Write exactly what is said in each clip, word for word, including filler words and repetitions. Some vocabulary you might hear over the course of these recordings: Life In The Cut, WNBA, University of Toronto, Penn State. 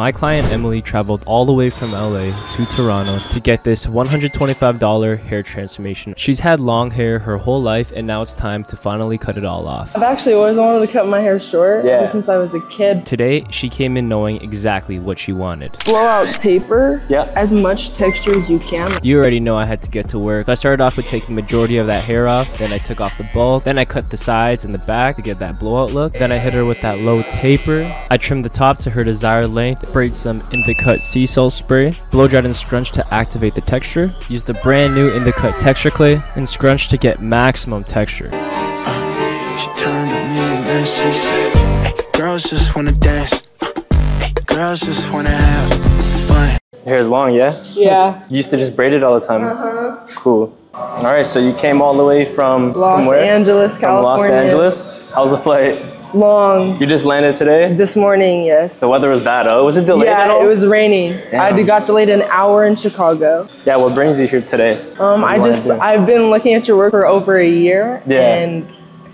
My client Emily traveled all the way from L A to Toronto to get this one hundred twenty-five dollar hair transformation. She's had long hair her whole life and now it's time to finally cut it all off. I've actually always wanted to cut my hair short yeah. ever since I was a kid. Today, she came in knowing exactly what she wanted. Blow out taper, yeah. as much texture as you can. You already know I had to get to work. So I started off with taking the majority of that hair off, then I took off the bulk, then I cut the sides and the back to get that blowout look, then I hit her with that low taper. I trimmed the top to her desired length, sprayed some In The Cut sea salt spray, blow dried and scrunched to activate the texture, used the brand new In The Cut texture clay, and scrunched to get maximum texture. Uh, she turned to me and then she said, hey, girls just wanna dance, uh, hey, girls just wanna have fun. Your hair is long, yeah? Yeah. You used to just braid it all the time? Uh-huh. Cool. Alright, so you came all the way from, Los from where? Angeles, California. From Los Angeles. How's the flight? Long. You just landed today? This morning, yes. The weather was bad, oh? Was it delayed yeah, at all? Yeah, it was raining. Damn. I got delayed an hour in Chicago. Yeah, what brings you here today? Um, I just, I've been looking at your work for over a year. Yeah. And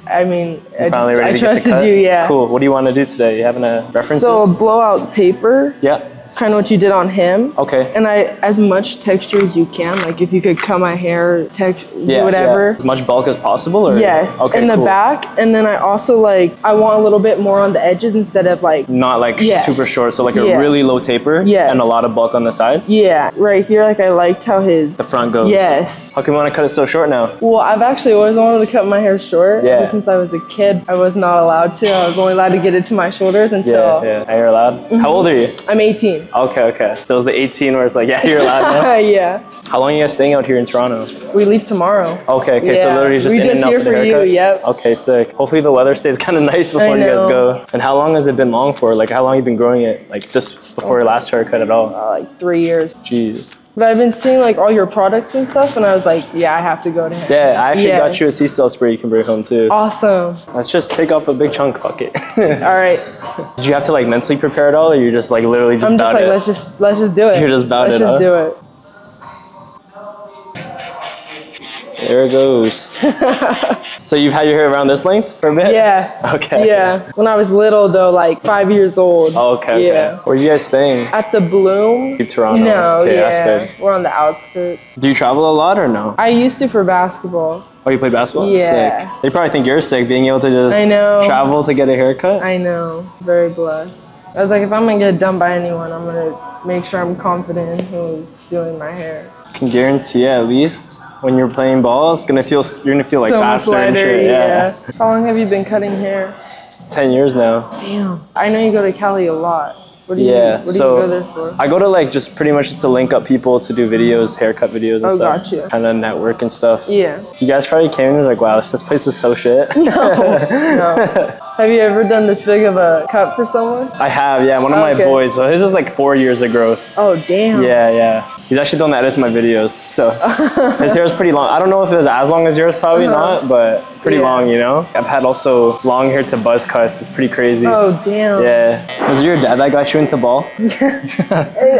I mean, I, just, I trusted you, yeah. Cool. What do you want to do today? You having a references? So, a blowout taper. Yeah. Kind of what you did on him. Okay. And I, as much texture as you can, like if you could cut my hair, text, yeah, whatever. Yeah. As much bulk as possible? Or? Yes, okay, in the cool. back. And then I also like, I want a little bit more on the edges instead of like. Not like yes. super short, so like yeah. a really low taper yes. and a lot of bulk on the sides? Yeah, right here, like I liked how his. The front goes. Yes. How come you want to cut it so short now? Well, I've actually always wanted to cut my hair short. Yeah. Ever since I was a kid, I was not allowed to. I was only allowed to get it to my shoulders until. Yeah, yeah. You're allowed? Mm-hmm. How old are you? I'm eighteen. Okay, okay. So it was the eighteen where it's like, yeah, you're allowed now? Yeah. How long are you guys staying out here in Toronto? We leave tomorrow. Okay, okay. Yeah. So literally just we in just and out for the haircut? You, yep. Okay, sick. Hopefully the weather stays kind of nice before you guys go. And how long has it been long for? Like, how long have you been growing it? Like, just before oh, your last haircut at all? Uh, like three years. Jeez. But I've been seeing like all your products and stuff and I was like, yeah, I have to go to him. Yeah, I actually yes. got you a sea salt spray you can bring home too. Awesome. Let's just take off a big chunk, fuck it. All right. Did you have to like mentally prepare it all or you're just like literally just I'm about just, like, it? Let's just, let's just do it. You're just about let's it, Let's just huh? do it. There it goes. So you've had your hair around this length for a bit? Yeah. Okay. Yeah. When I was little though, like five years old. Oh, okay. Yeah. Okay. Where are you guys staying? At the Bloom. In Toronto. No, okay, yeah. That's good. We're on the outskirts. Do you travel a lot or no? I used to for basketball. Oh, you play basketball? Yeah. Sick. They probably think you're sick being able to just I know. travel to get a haircut. I know. Very blessed. I was like, if I'm going to get done by anyone, I'm going to make sure I'm confident in who's doing my hair. I can guarantee, yeah, at least when you're playing ball, it's gonna feel, you're going to feel like so faster much lighter, and shit. Yeah. yeah. How long have you been cutting hair? ten years now. Damn. I know you go to Cali a lot. What do you, yeah, what do so you go there for? I go to like just pretty much just to link up people to do videos, haircut videos and oh, stuff. Gotcha. Kind of network and stuff. Yeah. You guys probably came and was like, wow, this place is so shit. No, no. Have you ever done this big of a cut for someone? I have, yeah. One of oh, okay. my boys. So his is like four years of growth. Oh, damn. Yeah, yeah. He's actually done that edits my videos, so his hair is pretty long. I don't know if it was as long as yours, probably uh-huh. not, but pretty yeah. long, you know? I've had also long hair to buzz cuts. It's pretty crazy. Oh, damn. Yeah. Was it your dad that got you into ball?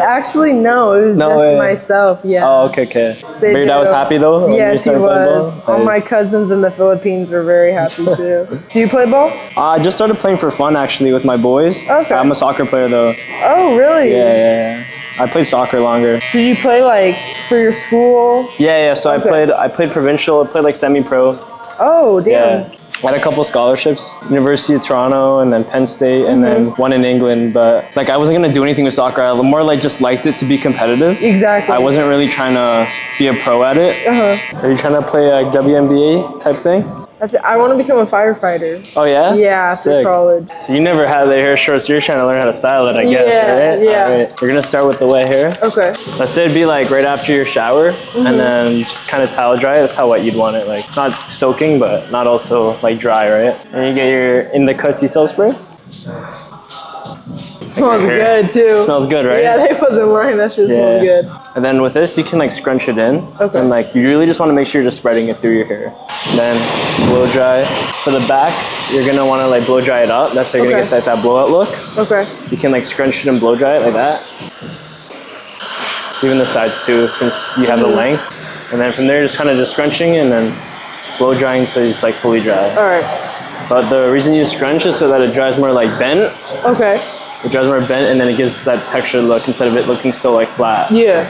Actually, no. It was no just way. myself, yeah. Oh, okay, okay. But your dad was happy, though? Yes, he was. All my cousins in the Philippines were very happy, too. Do you play ball? Uh, I just started playing for fun, actually, with my boys. Okay. I'm a soccer player, though. Oh, really? Yeah, yeah, yeah. I played soccer longer. Did you play like for your school? Yeah, yeah. So okay. I played. I played provincial. I played like semi-pro. Oh, damn. Yeah. I had a couple scholarships, University of Toronto and then Penn State and mm-hmm. then one in England, but like I wasn't going to do anything with soccer. I more like just liked it to be competitive. Exactly. I wasn't really trying to be a pro at it. Uh-huh. Are you trying to play like W N B A type thing? I, I want to become a firefighter. Oh yeah? Yeah, after college. So you never had the hair short, so you're trying to learn how to style it, I guess, yeah, right? Yeah, All right. We're going to start with the wet hair. Okay. Let's say it'd be like right after your shower mm-hmm. and then you just kind of towel dry. That's how wet you'd want it. Like not soaking, but not also like dry, right? And you get your In The Cut sea salt spray. Smells good too. Smells good, right? Yeah, they wasn't lying. That shit smells good. And then with this, you can like scrunch it in. Okay. And like you really just want to make sure you're just spreading it through your hair. And then blow dry. For the back, you're gonna want to like blow dry it up. That's how you're okay. gonna get that that blowout look. Okay. You can like scrunch it and blow dry it like that. Even the sides too, since you have mm-hmm. the length. And then from there, just kind of just scrunching and then blow drying until it's like fully dry. All right. But the reason you scrunch is so that it dries more like bent. Okay. the dress more bent, and then it gives that textured look instead of it looking so like flat. Yeah.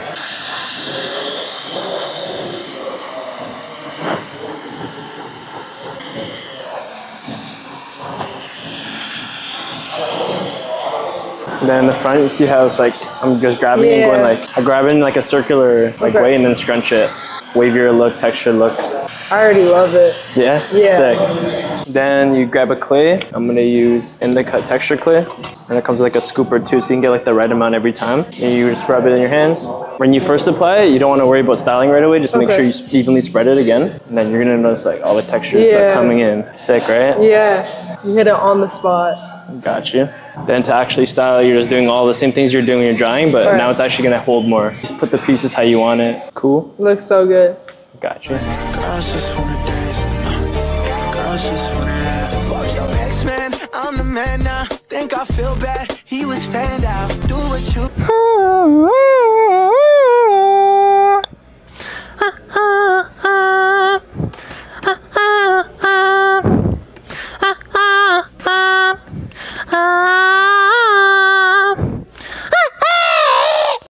And then in the front, you see how it's like, I'm just grabbing yeah. and going like, I grab in like a circular like okay. way and then scrunch it. Wavier look, textured look. I already love it. Yeah? Yeah. Sick. Then you grab a clay. I'm gonna use In The Cut texture clay. And it comes with like a scoop or two, so you can get like the right amount every time. And you just rub it in your hands. When you first apply it, you don't wanna worry about styling right away. Just okay. make sure you evenly spread it again. And then you're gonna notice like all the textures yeah. that are coming in. Sick, right? Yeah. You hit it on the spot. Got you. Then to actually style, you're just doing all the same things you're doing when you're drying, but right. now it's actually gonna hold more. Just put the pieces how you want it. Cool? Looks so good. Got you. Girls just wanna dance. Girls just wanna have. Fuck your ex man, I'm the man now. Think I feel bad. He was fanned out. Do what you